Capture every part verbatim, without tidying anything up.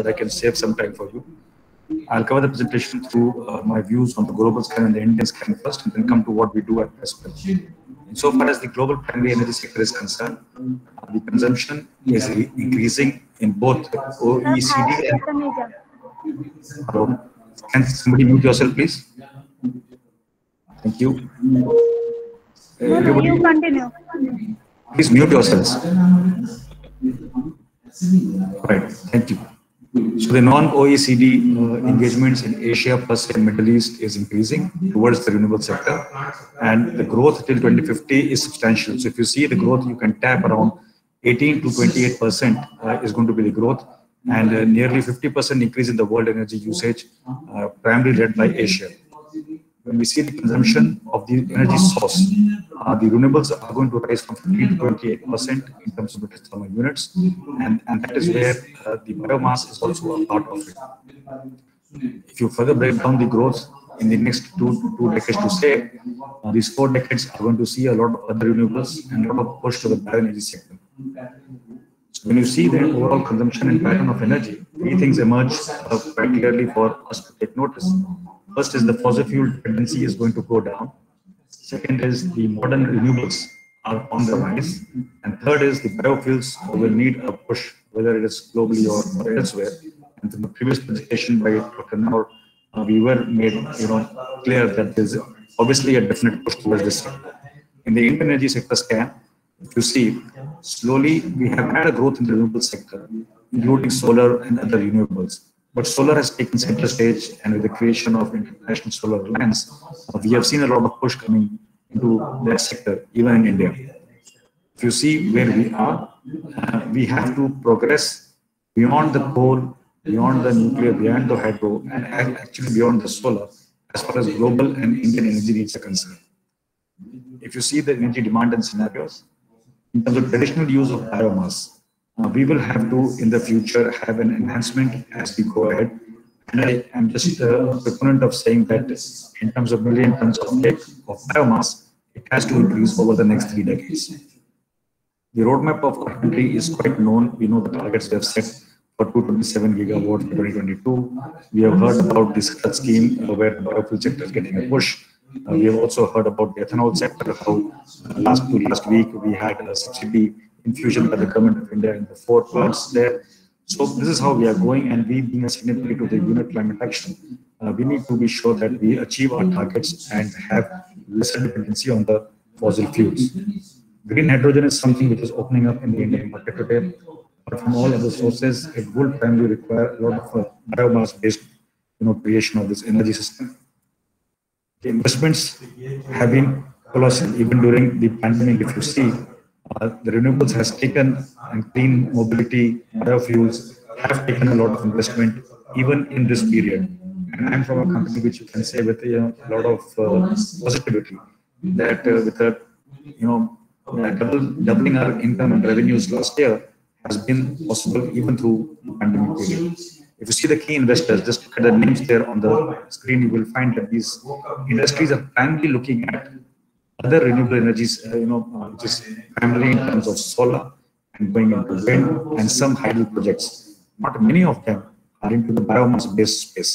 that I can save some time for you. I'll cover the presentation through uh, my views on the global scan and the Indian scan first, and then come to what we do at PESPL. So far as the global primary energy sector is concerned, the consumption is increasing in both O E C D and... Hello. Can somebody mute yourself, please? Thank you. Everybody, you continue. Please mute yourselves. Right. Thank you. So the non-O E C D uh, engagements in Asia plus in Middle East is increasing towards the renewable sector, and the growth till twenty fifty is substantial. So if you see the growth, you can tap around eighteen to twenty-eight percent uh, is going to be the growth, and uh, nearly fifty percent increase in the world energy usage, uh, primarily led by Asia. When we see the consumption of the energy source, uh, the renewables are going to rise from fifteen to twenty-eight percent in terms of the thermal units, and, and that is where uh, the biomass is also a part of it. If you further break down the growth in the next two, two decades to say, uh, these four decades are going to see a lot of other renewables and a lot of push to the bioenergy sector. So when you see the overall consumption and pattern of energy, three things emerge uh, quite clearly for us to take notice. First is the fossil fuel dependency is going to go down. Second is the modern renewables are on the rise. And third is the biofuels will need a push, whether it is globally or, or elsewhere. And from the previous presentation by Doctor Naur, uh, we were made you know, clear that there is obviously a definite push towards this sector. In the Indian energy sector scan, if you see, slowly we have had a growth in the renewable sector, including solar and other renewables. But solar has taken center stage, and with the creation of International Solar Alliance, uh, we have seen a lot of push coming into that sector, even in India. If you see where we are, uh, we have to progress beyond the coal, beyond the nuclear, beyond the hydro, and actually beyond the solar, as far as global and Indian energy needs are concerned. If you see the energy demand and scenarios, in terms of traditional use of biomass, Uh, we will have to, in the future, have an enhancement as we go ahead. And I am just uh, a proponent of saying that in terms of million tons of biomass, it has to increase over the next three decades. The roadmap of our country is quite known. We know the targets we have set for two hundred twenty-seven gigawatts for twenty twenty-two. We have heard about this C U T scheme uh, where the biofuel sector is getting a push. Uh, we have also heard about the ethanol sector, how uh, last, last week we had a subsidy infusion by the government of India in the four parts there. So this is how we are going, and we being a signatory to the unit climate action, uh, we need to be sure that we achieve our targets and have lesser dependency on the fossil fuels. Green hydrogen is something which is opening up in the Indian market today, but from all other sources, it will primarily require a lot of uh, biomass-based you know, creation of this energy system. The investments have been colossal, even during the pandemic. If you see, Uh, the renewables has taken, and clean mobility, biofuels have taken a lot of investment even in this period. And I'm from a company which you can say with you know, a lot of uh, positivity that uh, with a you know double, doubling our income and revenues last year has been possible even through the pandemic period. If you see the key investors, just look at the names there on the screen, you will find that these industries are primarily looking at other renewable energies, uh, you know, uh, just primarily in terms of solar and going into wind and some hydro projects. Not many of them are into the biomass-based space.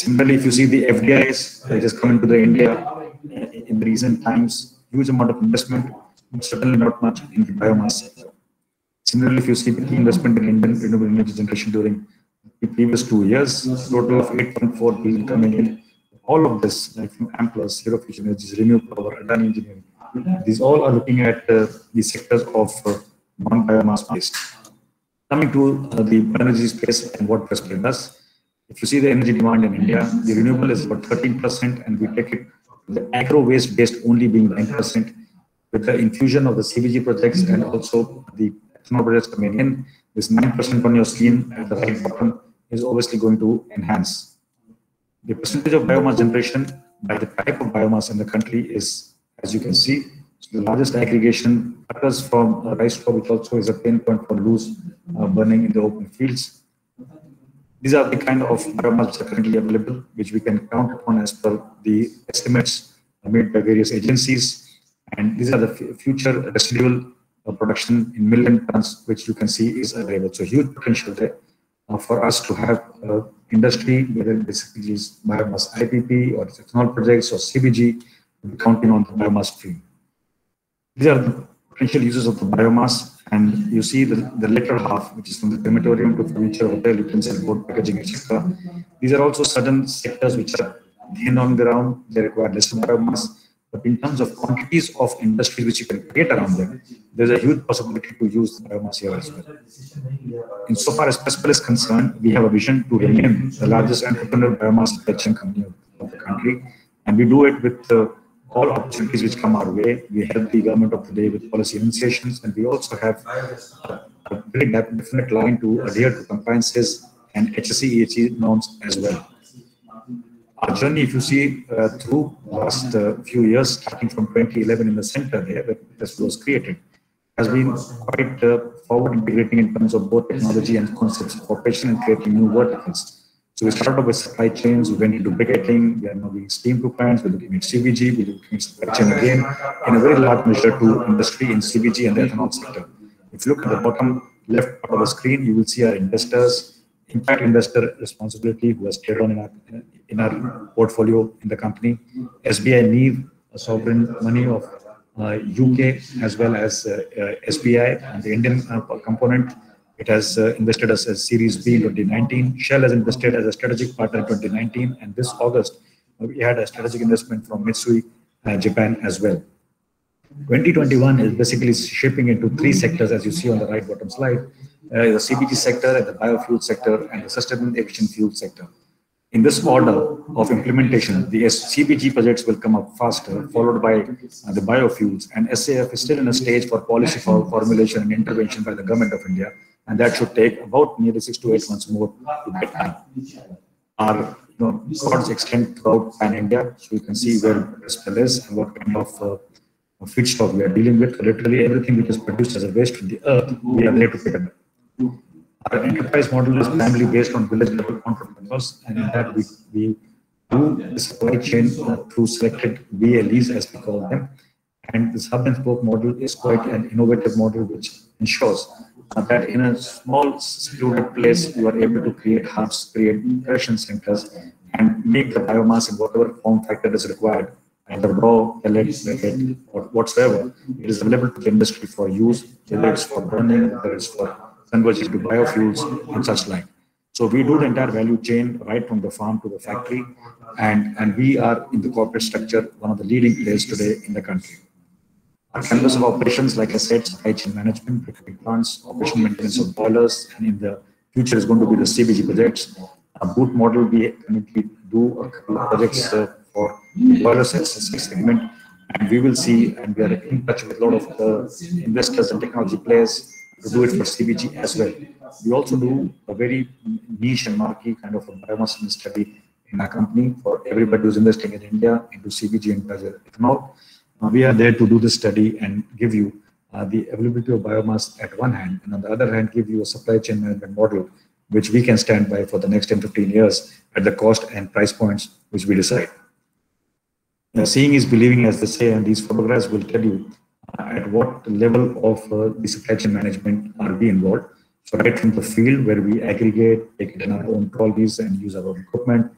Similarly, if you see the F D Is that has come into the India uh, in recent times, huge amount of investment, but certainly not much in the biomass sector. Similarly, if you see the key investment in Indian renewable energy generation during the previous two years, a total of eight point four billion coming in. All of this, like from AmPlus, Zero Fusion Energies, Renewable Power, Adani Engineering, these all are looking at uh, the sectors of uh, non-biomass based. Coming to uh, the energy space and what PESPL does, if you see the energy demand in India, the renewable is about thirteen percent, and we take it the agro waste based only being nine percent. With the infusion of the C B G projects and also the ethanol projects coming in, this nine percent on your screen at the right bottom is obviously going to enhance. The percentage of biomass generation by the type of biomass in the country is, as you can see, so the largest aggregation occurs from uh, rice straw, which also is a pain point for loose uh, burning in the open fields. These are the kind of biomass which are currently available, which we can count upon as per the estimates made by various agencies. And these are the future residual uh, production in million tons, which you can see is available. So huge potential there. for us to have uh, industry, whether basically is biomass I P P or ethanol projects or C B G, we're counting on the biomass stream. These are the potential uses of the biomass, and you see the, the latter half, which is from the crematorium to furniture, hotel, utensil, board packaging, et cetera. These are also certain sectors which are thin on the ground, they require less biomass, but in terms of quantities of industry which you can create around them, there's a huge possibility to use the biomass here as well. Insofar as PESPL is concerned, we have a vision to remain the largest entrepreneurial biomass production company of the country, and we do it with uh, all opportunities which come our way. We help the government of the day with policy initiations, and we also have a, a very definite line to adhere to compliances and H S E E H E norms as well. Our journey, if you see uh, through last uh, few years, starting from twenty eleven in the center there, where PESPL was created, has been quite uh, forward integrating in terms of both technology and concepts of operation and creating new verticals. So we started off with supply chains, we went into briquetting, we are now doing steam compliance, we're looking at C B G, we're looking at supply chain again, in a very large measure to industry in C B G and the ethanol sector. If you look at the bottom left part of the screen, you will see our investors, impact investor responsibility, who has played on in our, in our portfolio in the company, S B I Neve, a sovereign money of uh, U K, as well as uh, uh, S B I and the Indian uh, component. It has uh, invested as a Series B in twenty nineteen. Shell has invested as a strategic partner in twenty nineteen. And this August, we had a strategic investment from Mitsui, uh, Japan as well. twenty twenty-one is basically shaping into three sectors, as you see on the right bottom slide. Uh, the C B G sector, and the biofuel sector, and the sustainable aviation fuel sector. In this order of implementation, the C B G projects will come up faster, followed by uh, the biofuels, and S A F is still in a stage for policy for formulation and intervention by the government of India, and that should take about nearly six to eight months more to get done. Our you know, efforts extend throughout pan-India, so you can see where PESPL is and what kind of uh, feedstock we are dealing with. Literally everything which is produced as a waste from the earth, we are there to pick up. Our enterprise model is primarily based on village level entrepreneurs, and in that we, we do supply chain through selected V L Es, as we call them. And this hub and spoke model is quite an innovative model which ensures that in a small secluded place you are able to create hubs, create production centers, and make the biomass in whatever form factor is required, either raw, pellet, pellet, or whatsoever. It is available to the industry for use, whether it's for burning, whether it's for converges to biofuels and such like. So we do the entire value chain right from the farm to the factory, and, and we are in the corporate structure one of the leading players today in the country. Our canvas of operations, like I said, supply chain management, plants, operation maintenance of boilers, and in the future is going to be the C B G projects. Our boot model, we currently do a couple of projects uh, for boiler segment, and we will see, and we are in touch with a lot of the investors and technology players to do it for C B G as well. We also do a very niche and marquee kind of a biomass study in our company for everybody who's investing in India into C B G and ethanol. Uh, we are there to do this study and give you uh, the availability of biomass at one hand, and on the other hand give you a supply chain management model which we can stand by for the next ten to fifteen years at the cost and price points which we decide. Now, seeing is believing, as they say, and these photographs will tell you at what level of uh, the supply chain management are we involved. So right from the field where we aggregate, take it in our own trolleys and use our own equipment.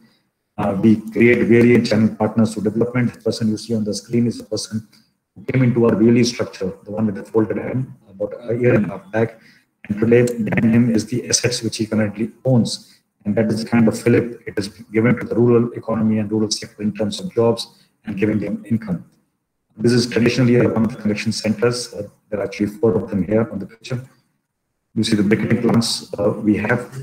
Uh, we create various channel partners to development. The person you see on the screen is the person who came into our V L E structure, the one with the folded hand, about a year and a half back. And today behind him is the assets which he currently owns. And that is kind of fillip. It is given to the rural economy and rural sector in terms of jobs and giving them income. This is traditionally a one of the collection centers. Uh, there are actually four of them here on the picture. You see the briquetting plants uh, we have.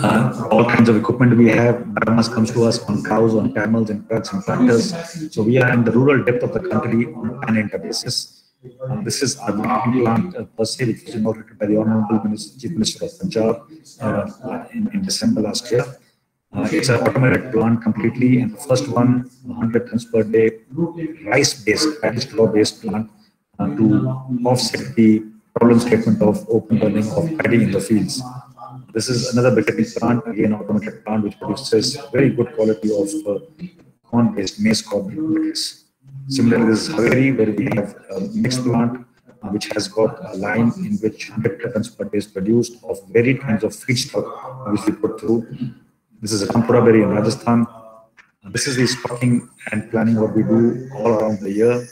Uh, all kinds of equipment we have. Biomass comes to us on cows, on camels, and trucks and tractors. So we are in the rural depth of the country on an inter basis. Uh, this is our briquetting plant uh, per se, which was inaugurated by the Honorable Minister, Chief Minister of Punjab uh, in, in December last year. Uh, it's an automated plant completely, and the first one, one hundred tons per day, rice-based, paddish law-based plant uh, to offset the problem statement of open burning of paddy in the fields. This is another briquetting plant, again automated plant, which produces very good quality of uh, corn-based maize corn briquettes. Similarly, this is Haveri, where we have a mixed plant which has got a line in which one hundred tons per day is produced of varied kinds of feedstock which we put through. This is a Kampura berry in Rajasthan. This is the stocking and planning what we do all around the year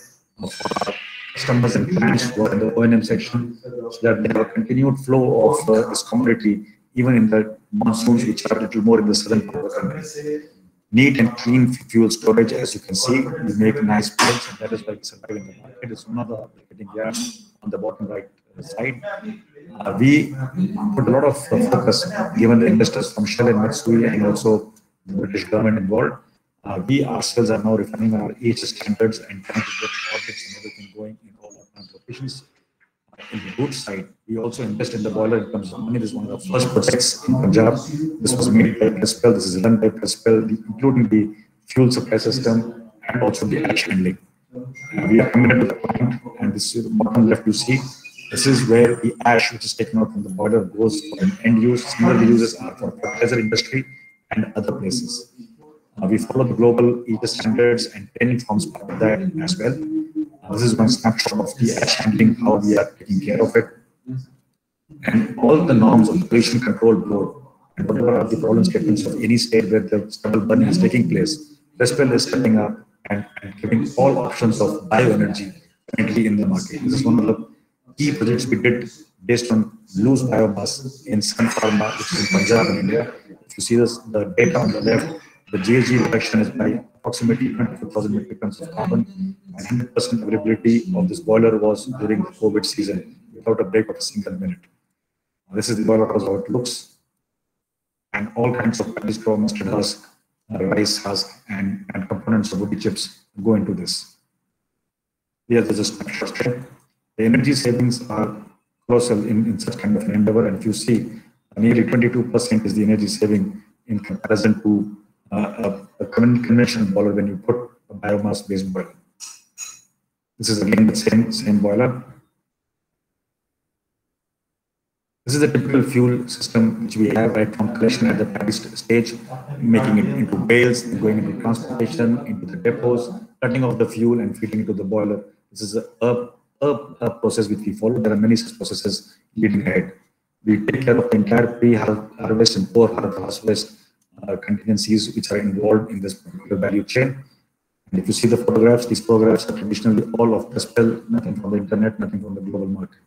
for our customers and clients who are in the O and M section, so that we have a continued flow of uh, this commodity even in the monsoons, which are a little more in the southern part of the country. Neat and clean fuel storage, as you can see, we make nice products, and that is why we survive in the market. It's another marketing gap on the bottom right side. Uh, we put a lot of uh, focus, given the investors from Shell and Mitsui and also the British government involved. Uh, we ourselves are now refining our E H S standards and trying to get audits and everything going in all our plant locations. In the good side, we also invest in the boiler in terms of money. This is one of the first projects in Punjab. This was made by PESPL. This is done by PESPL, including the fuel supply system and also the ash handling. Uh, we are committed to the point, and this is the bottom left you see. This is where the ash which is taken out from the boiler goes for an end use. Similar uses are for fertilizer industry and other places. Uh, we follow the global E H S standards, and training forms part of that as well. This is one snapshot of the ash handling, how we are taking care of it. And all the norms of the Pollution Control Board, and whatever are the problem statements of any state where the stubble burn is taking place, PESPL is stepping up and, and giving all options of bioenergy currently in the market. This is one of the key projects we did based on loose biomass in Sun Pharma, which is in Punjab in India. If you see this, the data on the left, the G H G reduction is by approximately twenty-four thousand metric tons of carbon, and one hundred percent availability of this boiler was during the COVID season without a break of a single minute. This is the boiler house, how it looks, and all kinds of paddy straw, mustard husk, rice husk, and, and components of woody chips go into this. Here, there's a snapshot. The energy savings are colossal in, in such kind of an endeavor, and if you see, nearly twenty-two percent is the energy saving in comparison to Uh, a, a conventional boiler when you put a biomass-based boiler. This is again the same, same boiler. This is the typical fuel system which we have, right from collection at the paddy stage, making it into bales, going into transportation, into the depots, cutting off the fuel and feeding it to the boiler. This is a, a, a process which we follow. There are many such processes leading ahead. We take care of the entire pre-harvest and post-harvest Uh, contingencies which are involved in this particular value chain. And if you see the photographs, these photographs are traditionally all of PESPL, nothing from the internet, nothing from the global market.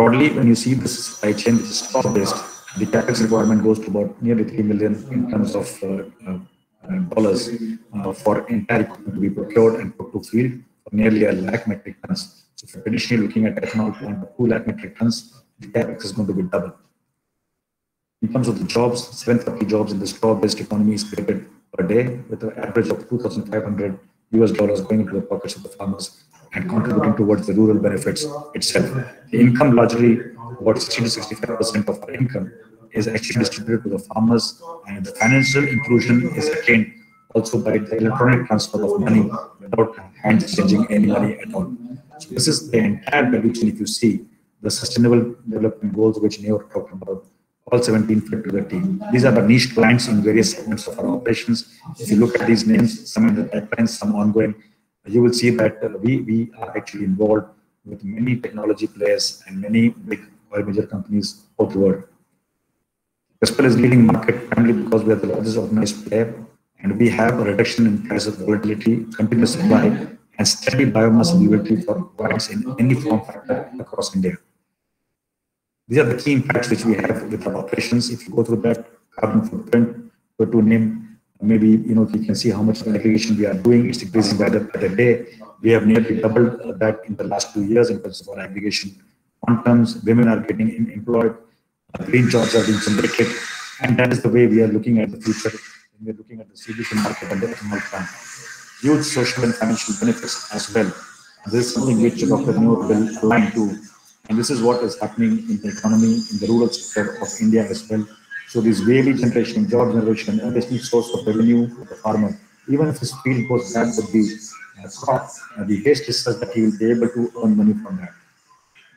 Broadly, when you see this supply chain, which is stock-based, the capex requirement goes to about nearly three million in terms of uh, uh, dollars uh, for entire equipment to be procured and put to field for nearly a lakh metric tons. So if you're traditionally looking at ethanol plant of two lakh metric tons, the capex is going to be double. In terms of the jobs, seven hundred thirty jobs in the straw-based economy is created per day, with an average of two thousand five hundred U S dollars going into the pockets of the farmers and contributing towards the rural benefits itself. The income, largely about sixty to sixty-five percent of our income, is actually distributed to the farmers, and the financial inclusion is attained also by the electronic transfer of money without hand exchanging any money at all. So this is the entire value chain. If you see the Sustainable Development Goals, which Naur talked about, all seventeen fit to the team. These are the niche clients in various segments of our operations. If you look at these names, some in the pipelines, some ongoing, you will see that uh, we, we are actually involved with many technology players and many big oil major companies all the world. PESPL is leading market primarily because we are the largest organized player, and we have a reduction in price of volatility, continuous supply, and steady biomass availability for clients in any form factor across India. These are the key impacts which we have with our operations. If you go through that carbon footprint, but to name, maybe you know you can see how much irrigation we are doing. It's decreasing by the, by the day. We have nearly doubled that in the last two years in terms of our irrigation quantums. Women are getting employed. Green jobs are being generated, and that is the way we are looking at the future. When we are looking at the C B G market and the ethanol plant, huge social and financial benefits as well. This is something which Doctor Naur will align to. And this is what is happening in the economy, in the rural sector of India as well. So this daily generation, job generation, additional source of revenue for the farmer. Even if his field goes bad with the uh, crop, uh, the taste is such that he will be able to earn money from that.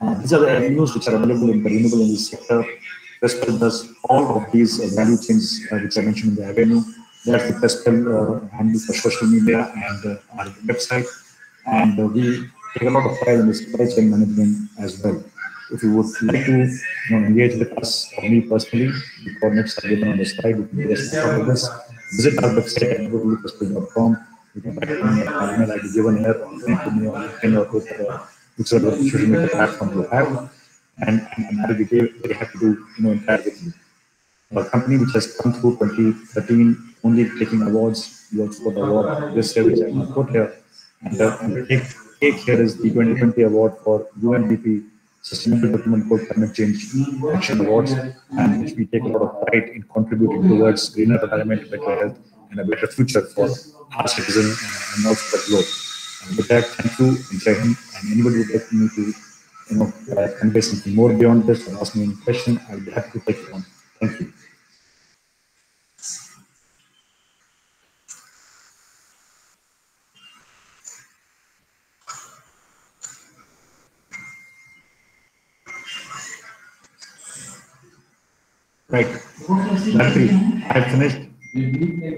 Uh, these are the avenues which are available in the renewable energy sector. PESPL does all of these uh, value chains uh, which I mentioned in the avenue. That's the PESPL uh, handle for social media and uh, our website. And uh, we develop a file in the supply chain management as well. If you would like to you know, engage with us or me personally, the coordinates are given on the slide. You can just follow this. Visit our website at w w w dot p e s p l dot com. You can write me an email I D given here, or send to me on LinkedIn or Twitter, whichever social media platform you have. And I'm very, very happy to you know, interact with you. Our company, which has come through twenty thirteen, only taking awards, we also got the award this year, which I can put here. And the cake, cake here is the twenty twenty award for U N D P. Sustainable Development Goal Climate Change Action Awards, and which we take a lot of pride in contributing towards greener environment, better health, and a better future for our citizens and also the globe. And with that, thank you, and thank you. And anybody would like me to, you know, uh, convey something more beyond this or ask me any question, I'll be happy to take it on. Thank you. Right, Lakshmi, I have finished.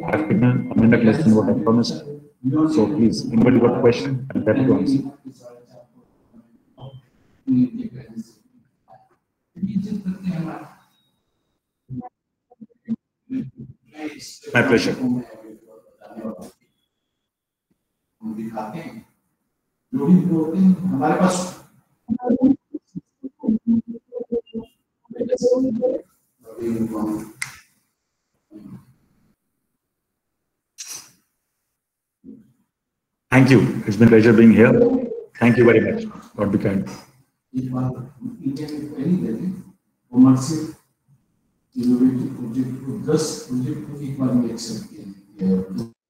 I have given a minute less than what I promised. So please, anybody got a question? I'm happy to answer. My pleasure. Thank you. It's been a pleasure being here. Thank you very much. God be kind. If